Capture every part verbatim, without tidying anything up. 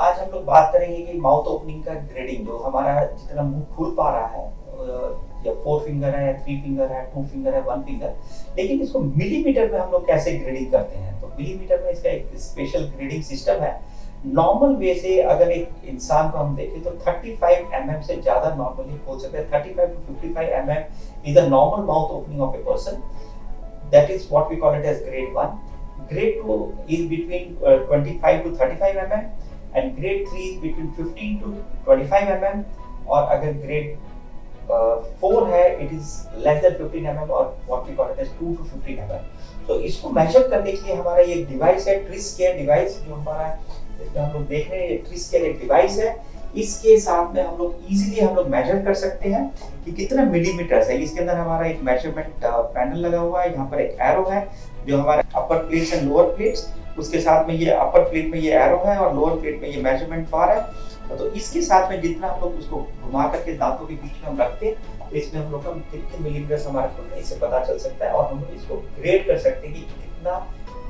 आज हम लोग बात करेंगे कि माउथ ओपनिंग का ग्रेडिंग, जो हमारा जितना मुंह खुल पा रहा है, या फोर फिंगर है, थ्री फिंगर है, टू फिंगर है, वन फिंगर, लेकिन इसको मिलीमीटर में हम लोग कैसे ग्रेडिंग करते हैं। तो मिलीमीटर में इसका एक स्पेशल ग्रेडिंग सिस्टम है। नॉर्मल वे से अगर एक इंसान को हम देखें तो पैंतीस एम एम से ज्यादा नॉर्मली बोल सकते हैं। पैंतीस टू पचपन M M is a normal mouth opening of a person, that is what we call it as grade one. Grade two is between uh, twenty-five to thirty-five millimeters and grade three is between fifteen to twenty-five millimeters, और अगर grade four है it is less than fifteen millimeters और what we call it as two to fifteen millimeters। तो इसको measure करने के लिए हमारा ये डिवाइस है, ट्रिस्केल डिवाइस, जो हमारा इसमें हम लोग देख रहे हैं, ये ट्रिस्केल एक डिवाइस है। इसके साथ में हम लोग इजीली हम लोग मेजर कर सकते हैं कि कितना मिलीमीटर है। इसके अंदर हमारा एक मेजरमेंट पैनल लगा हुआ है, यहाँ पर एक एरो है जो हमारा upper plates and lower plates, उसके साथ में ये अपर प्लेट में ये एरो है और लोअर प्लेट में ये मेजरमेंट बार है। तो इसके साथ में जितना हम लोग उसको घुमा करके दांतों के बीच में हम रखते हैं, तो इसमें हम लोग का कितने मिलीमीटर हमारा खुलना इससे पता चल सकता है, और हम लोग इसको ग्रेड कर सकते हैं कि कितना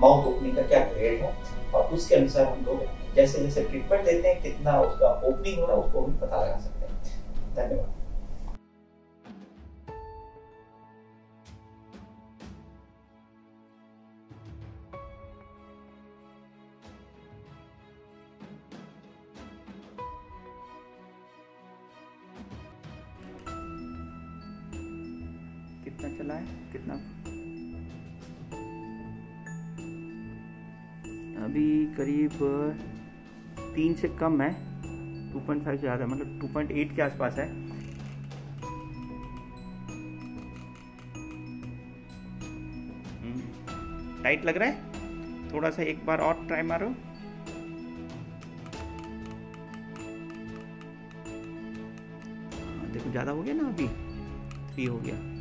माउथ ओपनिंग का क्या ग्रेड है, और उसके अनुसार हम लोग जैसे जैसे ट्रीटमेंट देते हैं कितना उसका ओपनिंग हो रहा है उसको भी पता लगा सकते हैं। धन्यवाद। कितना चला है, कितना अभी करीब तीन से कम है, टू पॉइंट फाइव से ज़्यादा, मतलब टू पॉइंट एट के आसपास है। टाइट लग रहा है, थोड़ा सा एक बार और ट्राई मारो। देखो ज़्यादा हो गया ना, अभी थ्री हो गया।